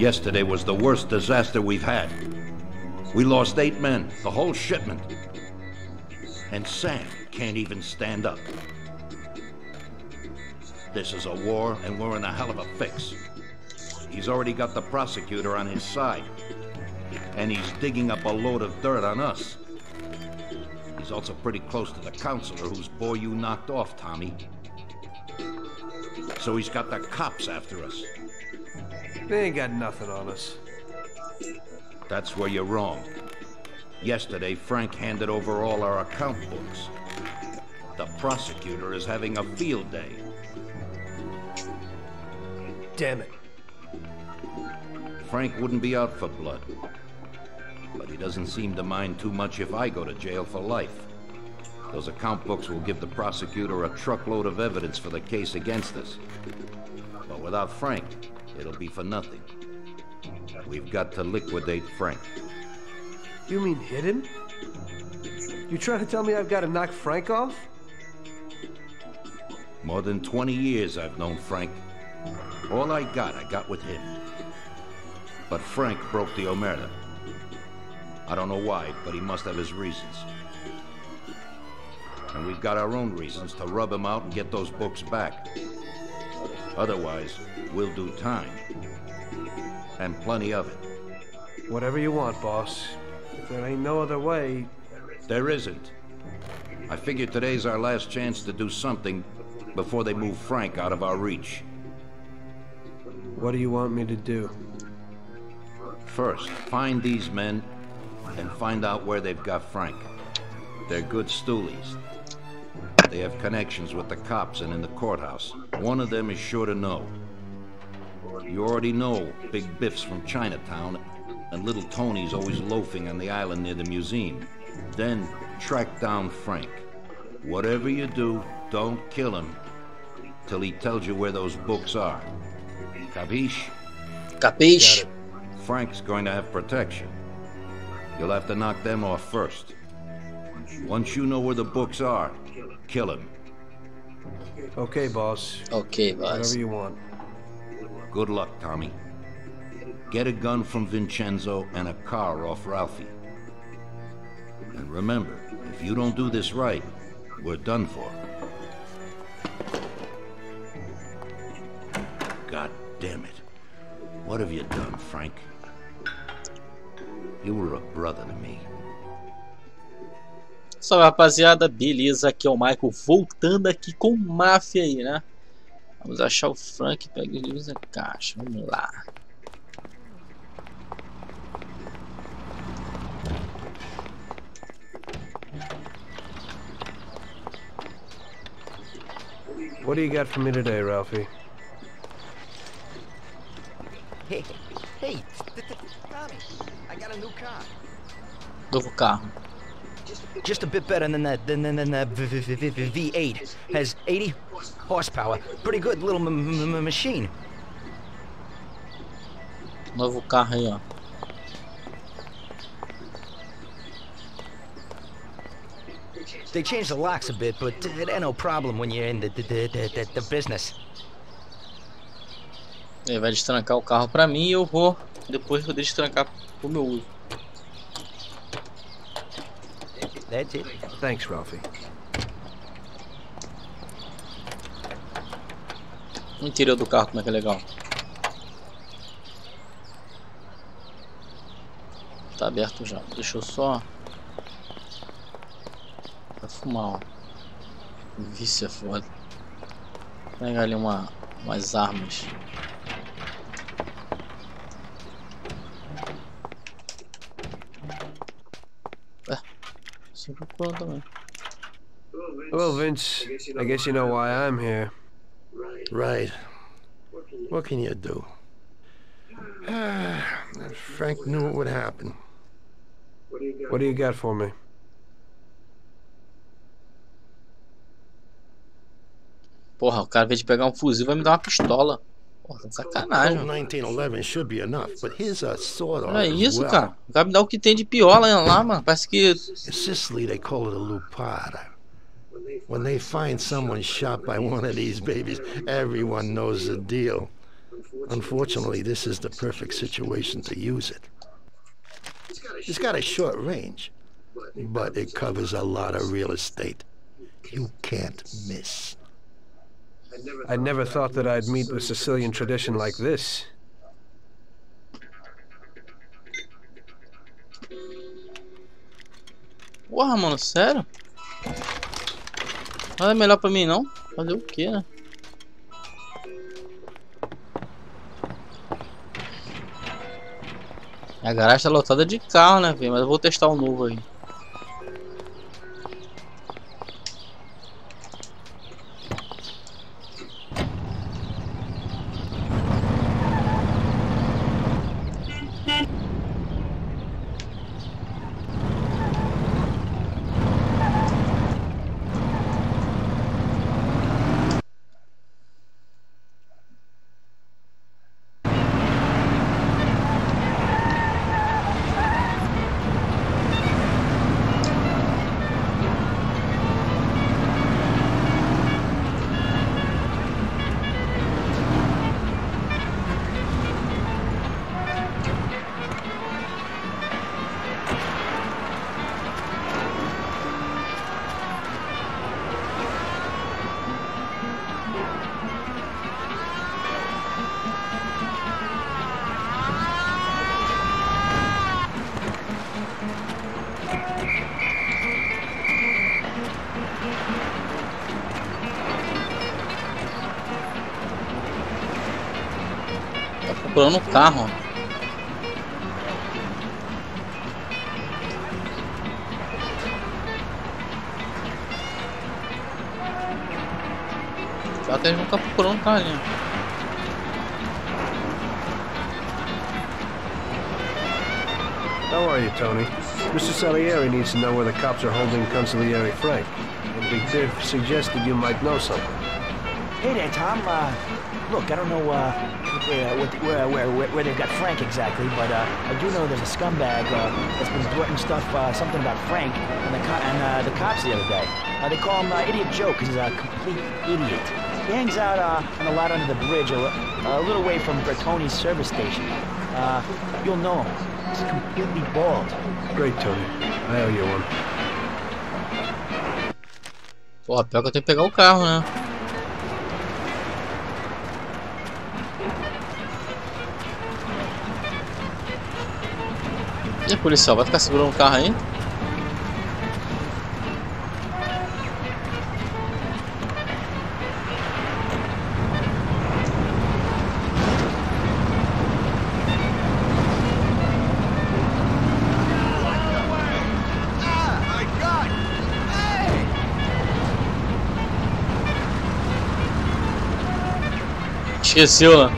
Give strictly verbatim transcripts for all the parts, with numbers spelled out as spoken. Yesterday was the worst disaster we've had. We lost eight men, the whole shipment. And Sam can't even stand up. This is a war, and we're in a hell of a fix. He's already got the prosecutor on his side. And he's digging up a load of dirt on us. He's also pretty close to the counselor whose boy you knocked off, Tommy. So he's got the cops after us. They ain't got nothing on us. That's where you're wrong. Yesterday, Frank handed over all our account books. The prosecutor is having a field day. Damn it. Frank wouldn't be out for blood. But he doesn't seem to mind too much if I go to jail for life. Those account books will give the prosecutor a truckload of evidence for the case against us. But without Frank, it'll be for nothing. We've got to liquidate Frank. You mean hit him? You trying to tell me I've got to knock Frank off? More than twenty years I've known Frank. All I got, I got with him. But Frank broke the Omertà. I don't know why, but he must have his reasons. And we've got our own reasons to rub him out and get those books back. Otherwise, we'll do time. And plenty of it. Whatever you want, boss. If there ain't no other way... There isn't. I figure today's our last chance to do something before they move Frank out of our reach. What do you want me to do? First, find these men and find out where they've got Frank. They're good stoolies. They have connections with the cops and in the courthouse. One of them is sure to know. You already know Big Biff's from Chinatown, and Little Tony's always loafing on the island near the museum. Then track down Frank. Whatever you do, don't kill him till he tells you where those books are. Capiche? Capiche? Frank's going to have protection. You'll have to knock them off first. Once you know where the books are, kill him. Okay, boss. Okay, boss. Whatever you want. Good luck, Tommy. Get a gun from Vincenzo and a car off Ralphie. And remember, if you don't do this right, we're done for. God damn it. What have you done, Frank? You were a brother to me. Salve, rapaziada, beleza? Aqui é o Michael voltando aqui com Máfia aí, né? Vamos achar o Frank, pega os livros na caixa, vamos lá. What do you got for me today, Ralphie? Hey, hey, Tommy, I got a new car. Novo carro. Just a bit better than that, than than that V eight. Has eighty horsepower. Pretty good little machine. Novo carro aí, ó. They changed the locks a bit, but it ain't no problem when you're in the the the, the business. Ele vai destrancar o carro para mim e eu vou depois vou destrancar pro meu uso. That's it. Thanks, Ralphie. O interior do carro, como é que é legal. Tá aberto já. Deixa eu só... Pra fumar, ó. O vício é foda. Pega ali uma, umas armas. Well, Vince, I guess you know why I'm here. Right. What can you do? Ah, Frank knew it would happen. What do you got for me? Porra, o cara, ao invés de pegar um fuzil, vai me dar uma pistola. Porra, sacanagem. nineteen eleven should be enough, but here's a sword arm. É isso, cara. O cara me dá o que tem de pior lá, mano. Parece que. In Sicily, they call it a lupada. When they find someone shot by one of these babies, everyone knows the deal. Unfortunately, this is the perfect situation to use it. It's got a short range, but it covers a lot of real estate. You can't miss. I never thought that I'd meet with Sicilian tradition like this. Porra, mano, sério? Nada melhor pra mim, não? Fazer o quê, né? A garagem tá lotada de carro, né, velho? Mas eu vou testar um novo aí. Procurando o carro. Até não tá procurando o carro, né? How are you, Tony? Mister Salieri needs to know where the cops are holding Consigliere Frank. And Big suggested you might know something. Hey there, Tom. Uh, look, I don't know uh... Yeah, where, where, where, where they've got Frank exactly, but uh, I do know there's a scumbag uh, that's been thwarting stuff, uh, something about Frank and the, co and, uh, the cops the other day. Uh, they call him uh, Idiot Joe because he's a complete idiot. He hangs out uh, on a lot under the bridge, a, a little way from Bretoni's service station. Uh, you'll know him. He's completely bald. Great, Tony. I owe you one. Pô, pior que eu tenho que pegar o carro, né? E aí, policial, vai ficar segurando o carro aí? Esqueceu, né?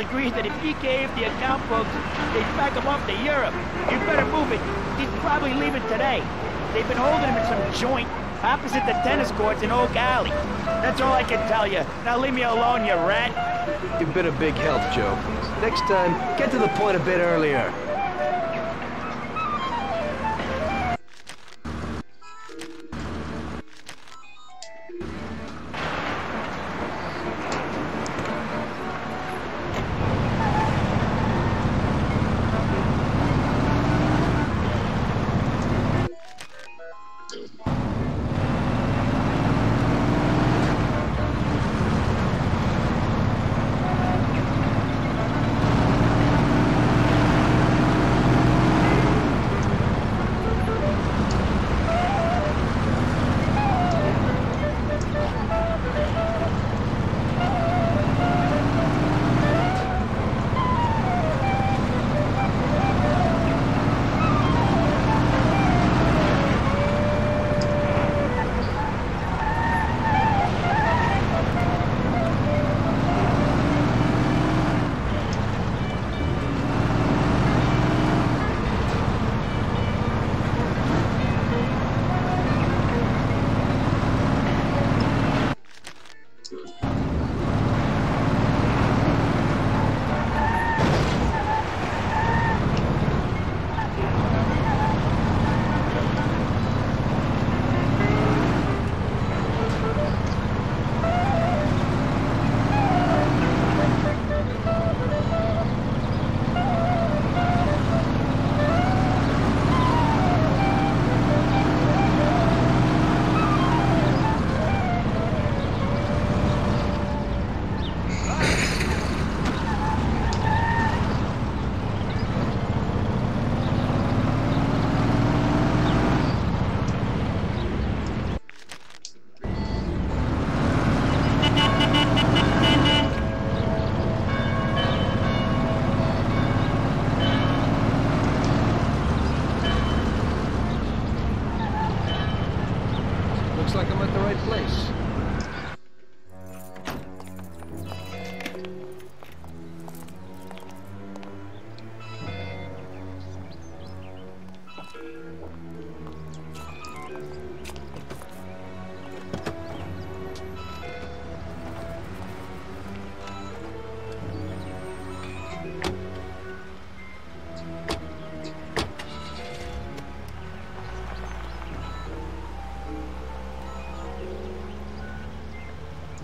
Agrees that if he gave the account books, they'd back him up to Europe. You better move it. He's probably leaving today. They've been holding him in some joint opposite the tennis courts in Oak Alley. That's all I can tell you. Now leave me alone, you rat. You've been a big help, Joe. Next time, get to the point a bit earlier.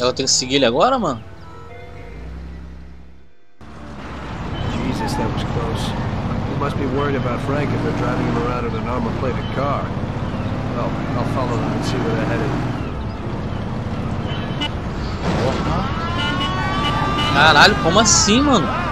Ela tem que seguir ele agora, mano? Jesus, that was close. They must be worried about Frank if they're driving him around in an armor-plated car. Well, I'll follow them and see where they're headed. Caralho, como assim, mano?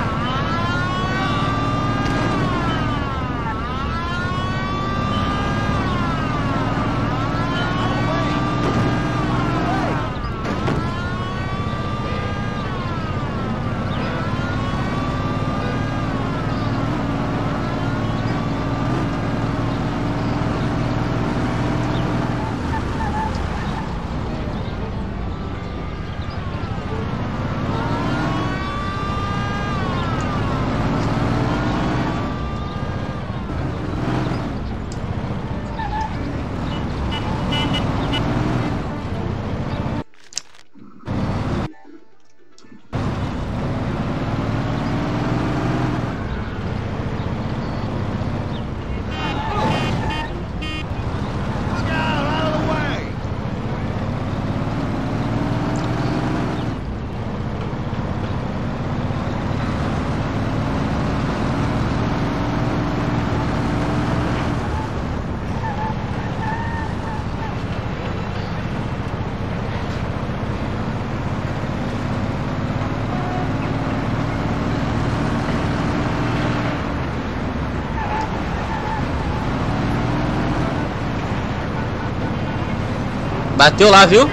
Bateu lá, viu?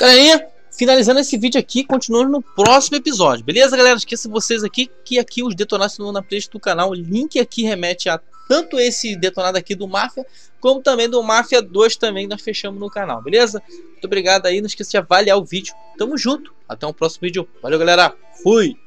Galerinha, finalizando esse vídeo aqui, continuando no próximo episódio, beleza, galera? Esqueça vocês aqui que aqui os detonados estão na playlist do canal. O link aqui remete a tanto esse detonado aqui do Máfia, como também do Máfia dois também, nós fechamos no canal, beleza? Muito obrigado aí, não esqueça de avaliar o vídeo. Tamo junto, até o próximo vídeo. Valeu, galera. Fui!